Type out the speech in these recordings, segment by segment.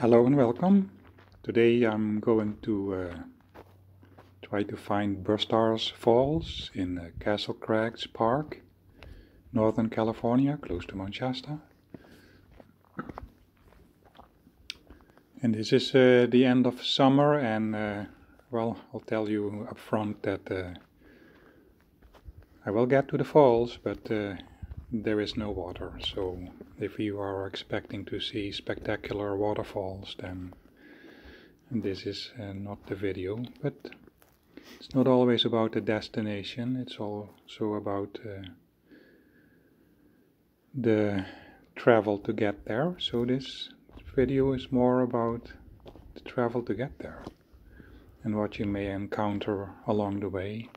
Hello and welcome. Today I'm going to try to find Burstarse Falls in Castle Crags State Park, Northern California, close to Mount Shasta. And this is the end of summer, and well, I'll tell you up front that I will get to the falls, but there is no water, so if you are expecting to see spectacular waterfalls, then this is not the video. But it's not always about the destination, it's also about the travel to get there, so this video is more about the travel to get there and what you may encounter along the way.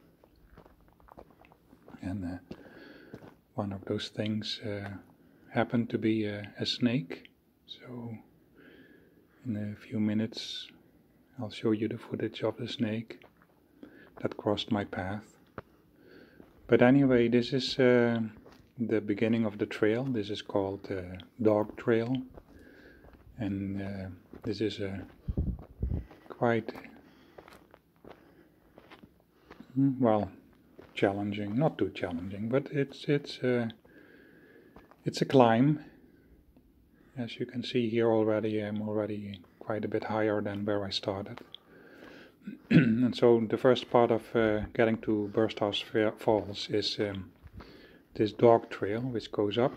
And one of those things happened to be a snake, so in a few minutes I'll show you the footage of the snake that crossed my path. But anyway, this is the beginning of the trail. This is called Dog Trail, and this is a quite, well, challenging, not too challenging, but it's a climb. As you can see here already, I'm already quite a bit higher than where I started. And so the first part of getting to Burstarse Falls is this Dog Trail, which goes up,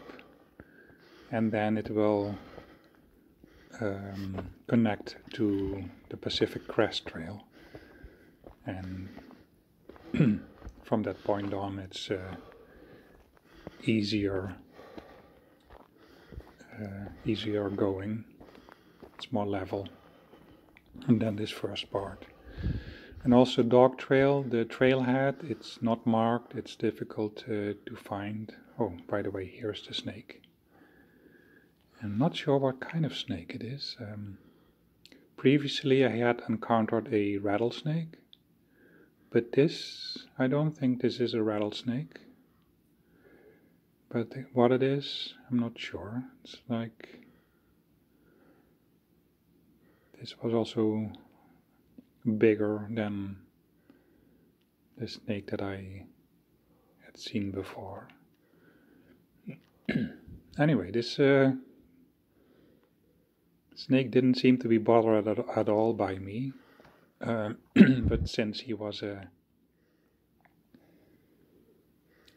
and then it will connect to the Pacific Crest Trail, and from that point on it's easier going, it's more level, and then this first part. And also Dog Trail, the trailhead, it's not marked, it's difficult to find. Oh, by the way, here's the snake. I'm not sure what kind of snake it is. Previously I had encountered a rattlesnake, but this, I don't think this is a rattlesnake, but what it is, I'm not sure. It's like, this was also bigger than the snake that I had seen before. Anyway, this snake didn't seem to be bothered at all by me. But since he was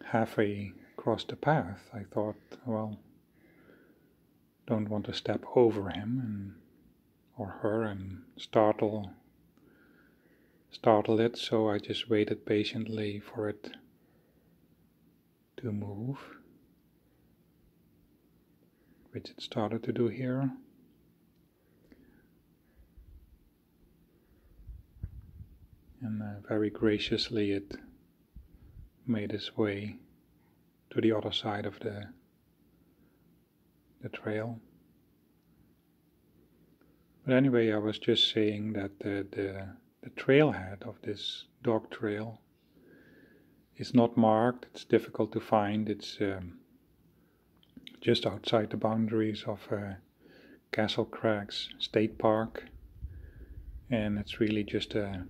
halfway across the path, I thought, well, don't want to step over him or her and startle it, so I just waited patiently for it to move, which it started to do here. And very graciously it made its way to the other side of the trail. But anyway, I was just saying that the trailhead of this Dog Trail is not marked, it's difficult to find, it's just outside the boundaries of Castle Crags State Park, and it's really just an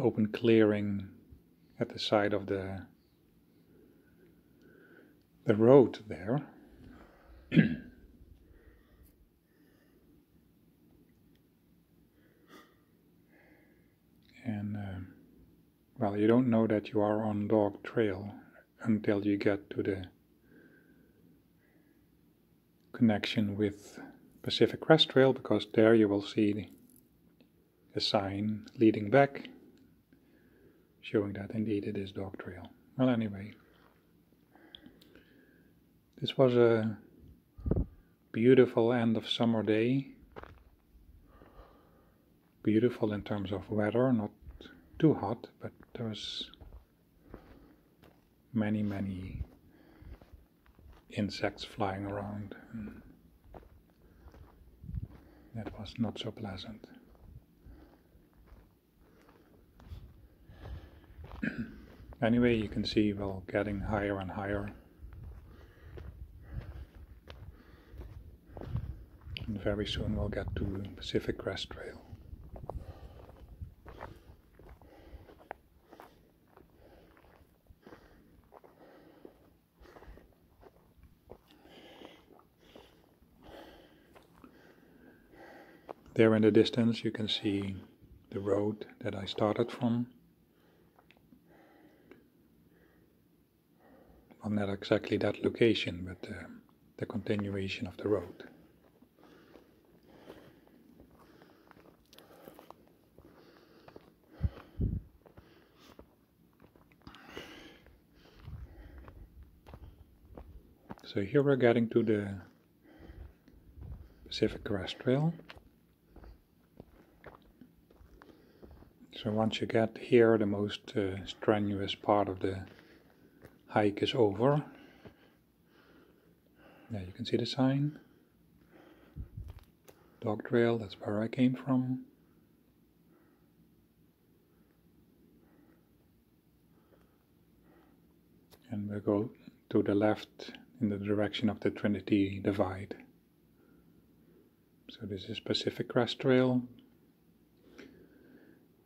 open clearing at the side of the road there. And well, you don't know that you are on Dog Trail until you get to the connection with Pacific Crest Trail, because there you will see a sign leading back, showing that indeed it is Dog Trail. Well, anyway, this was a beautiful end of summer day. Beautiful in terms of weather, not too hot, but there was many insects flying around, and that was not so pleasant. Anyway, you can see, well, getting higher and higher. and very soon we'll get to Pacific Crest Trail. There in the distance you can see the road that I started from. Well, not exactly that location, but the continuation of the road. So here we're getting to the Pacific Crest Trail. So once you get here, the most strenuous part of the hike is over. There you can see the sign. Dog Trail, that's where I came from. And we'll go to the left in the direction of the Trinity Divide. So this is Pacific Crest Trail.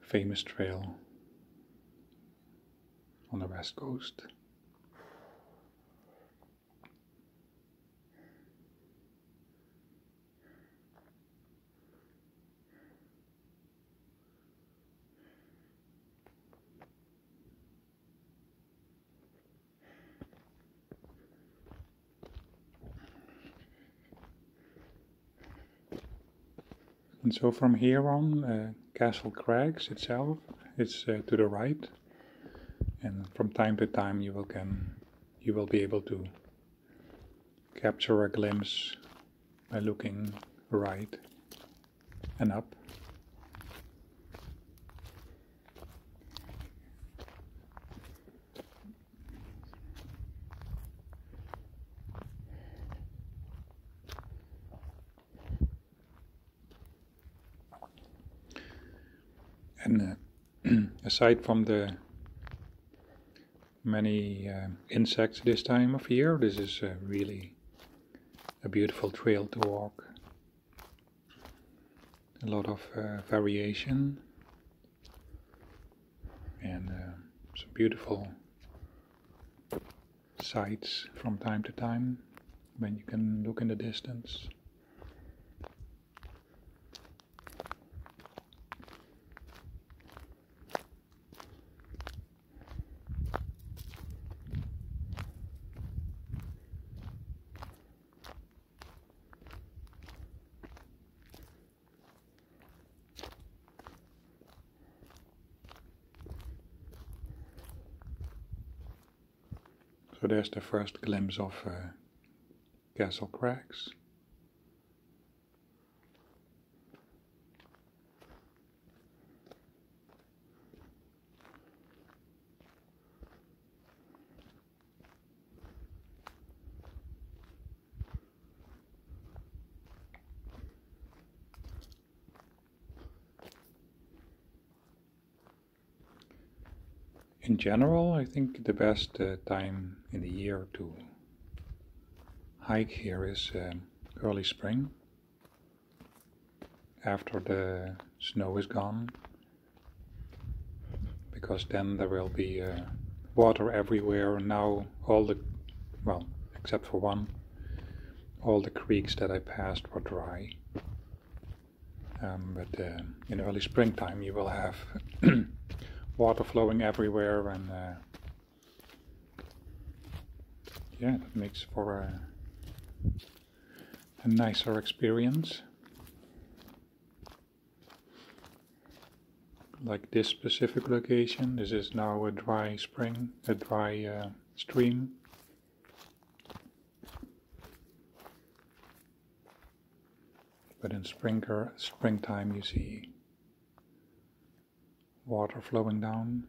Famous trail on the west coast. And so from here on, Castle Crags itself is to the right, and from time to time you will be able to capture a glimpse by looking right and up. And aside from the many insects this time of year, this is really a beautiful trail to walk. A lot of variation and some beautiful sights from time to time when you can look in the distance. So there's the first glimpse of Castle Crags. In general, I think the best time in the year to hike here is early spring, after the snow is gone, because then there will be water everywhere. Now all the, well, except for one, all the creeks that I passed were dry, but in early springtime you will have water flowing everywhere, and yeah, that makes for a nicer experience. Like this specific location, this is now a dry spring, a dry stream. But in springtime you see water flowing down.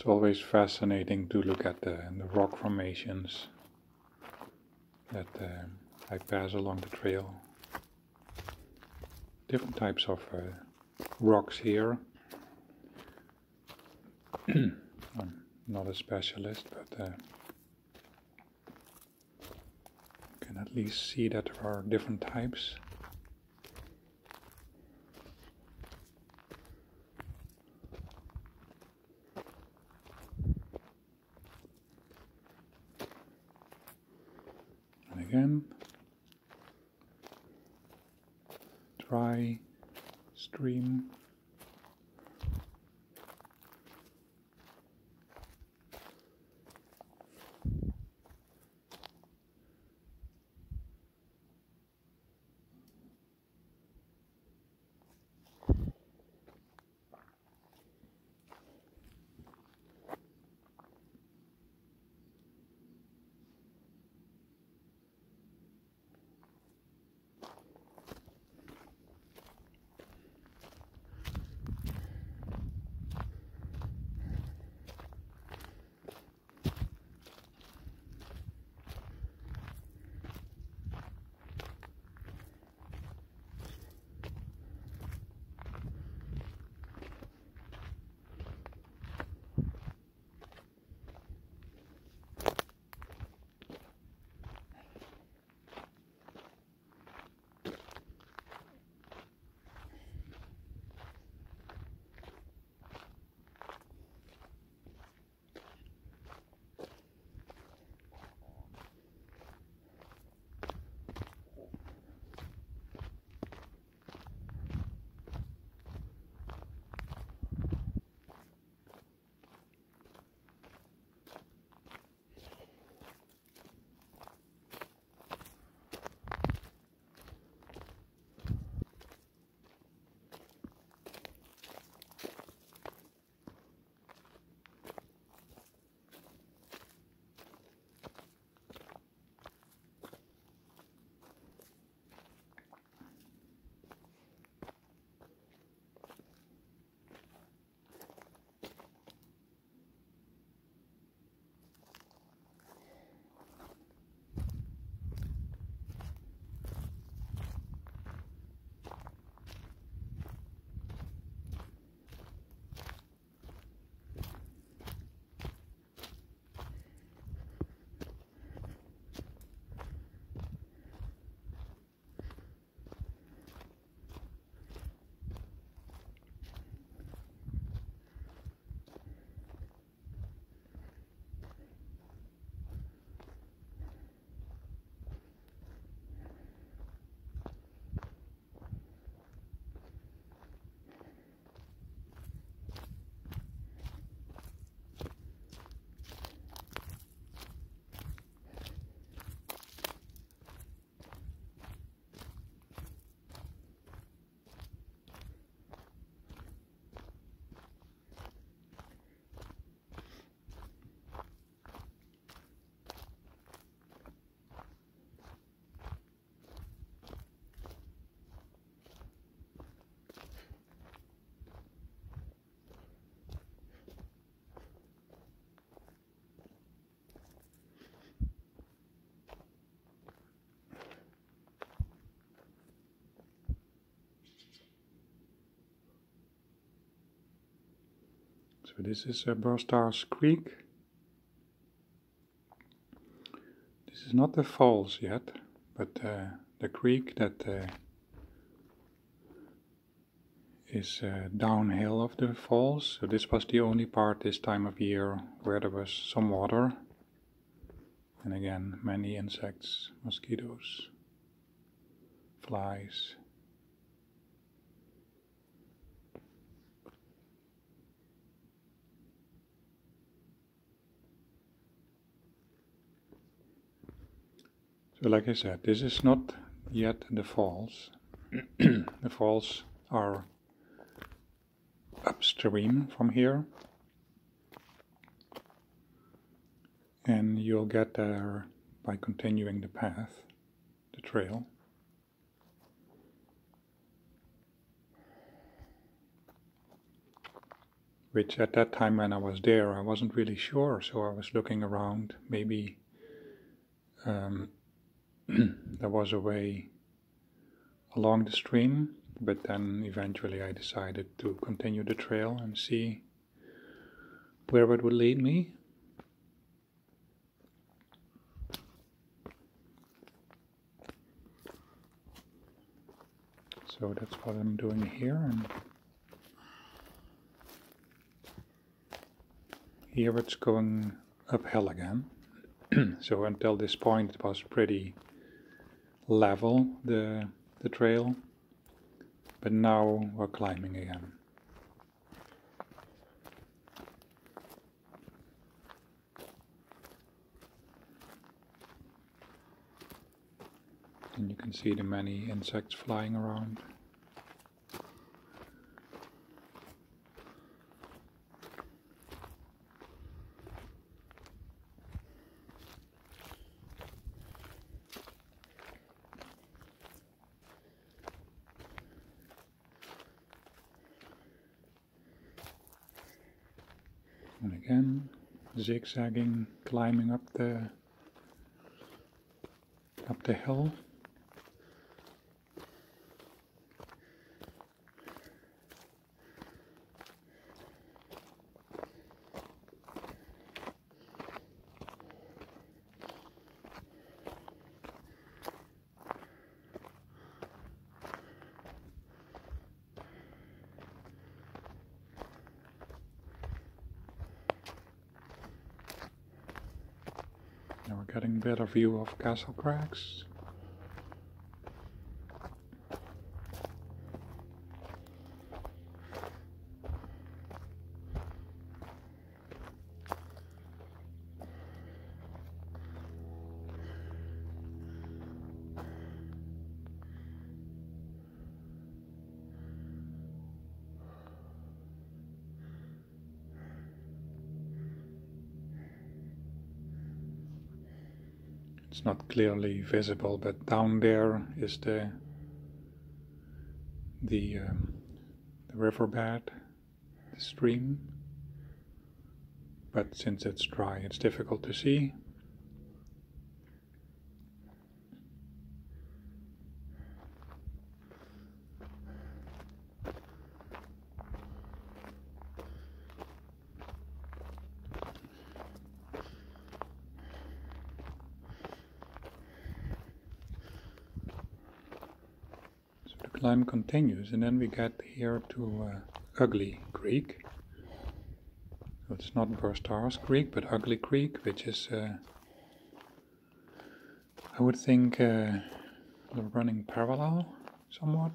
It's always fascinating to look at the rock formations that I pass along the trail. Different types of rocks here. I'm not a specialist, but you can at least see that there are different types. And again, dry stream. So this is Burstarse Creek. This is not the falls yet, but the creek that is downhill of the falls. So this was the only part this time of year where there was some water. And again, many insects, mosquitoes, flies. So like I said, this is not yet the falls. The falls are upstream from here. And you'll get there by continuing the path, the trail. which at that time when I was there, I wasn't really sure. So I was looking around, maybe there was a way along the stream, but then eventually I decided to continue the trail and see where it would lead me. So that's what I'm doing here, and here it's going uphill again. So until this point it was pretty level, the trail, but now we're climbing again. And you can see the many insects flying around. And again, zigzagging, climbing up the hill. Getting a better view of Castle Crags. It's not clearly visible, but down there is the riverbed, the stream. But since it's dry, it's difficult to see. Climb continues, and then we get here to Ugly Creek. So it's not Burstarse Creek, but Ugly Creek, which is, I would think, running parallel somewhat.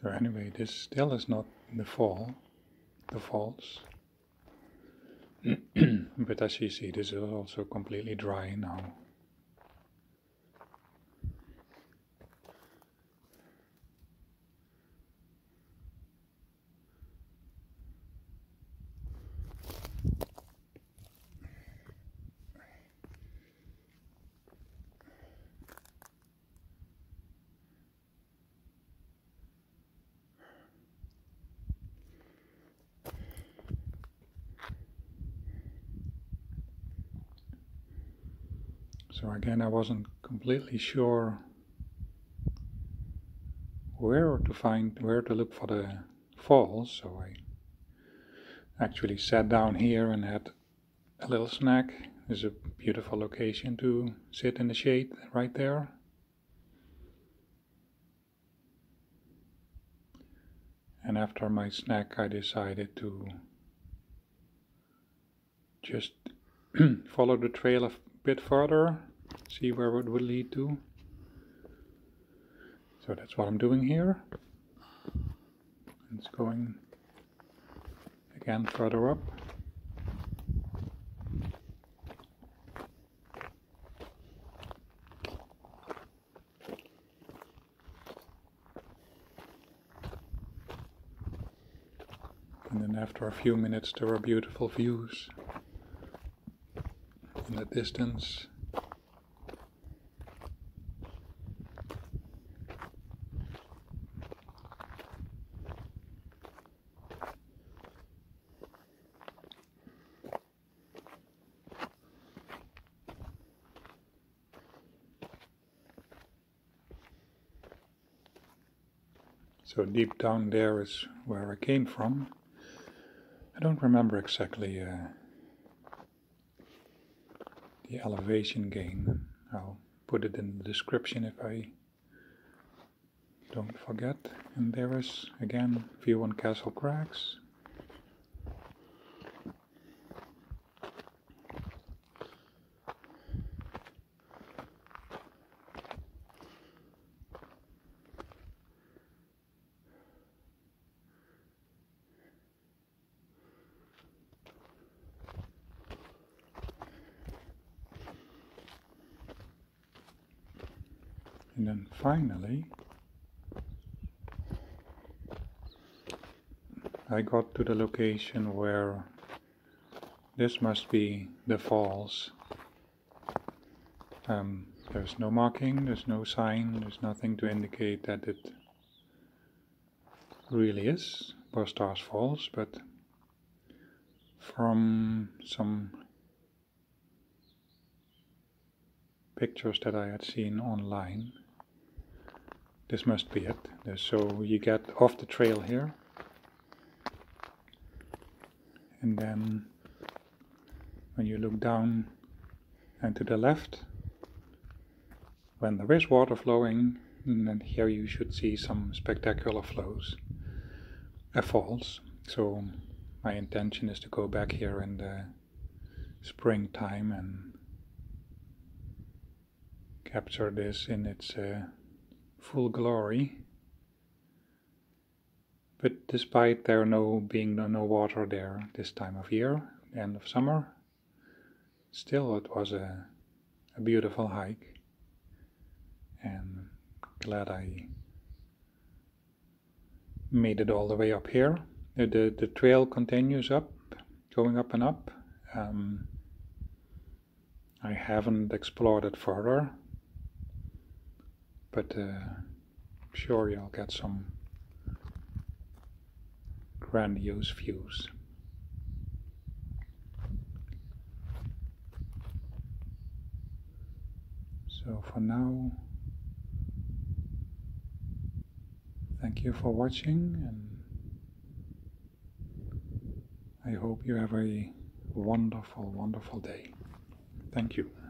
So anyway, this still is not the falls, but as you see, this is also completely dry now. So again, I wasn't completely sure where to look for the falls, so I actually sat down here and had a little snack. There's a beautiful location to sit in the shade right there. And after my snack, I decided to just follow the trail of bit further, see where it would lead to. So that's what I'm doing here. It's going again further up. and after a few minutes there were beautiful views in the distance. So deep down there is where I came from. I don't remember exactly the elevation gain. I'll put it in the description if I don't forget. And there is again view on Castle Crags. And then finally, I got to the location where this must be the falls. There's no marking, there's no sign, there's nothing to indicate that it really is Burstarse Falls, but from some pictures that I had seen online, this must be it. So you get off the trail here, and then when you look down and to the left, when there is water flowing, then here you should see some spectacular flows, falls. So my intention is to go back here in the springtime and capture this in its full glory. But despite there being no water there this time of year, end of summer, still it was a beautiful hike, and glad I made it all the way up here. The trail continues up, going up and up. I haven't explored it further, but I'm sure you'll get some grandiose views. So for now, thank you for watching, and I hope you have a wonderful, wonderful day. Thank you.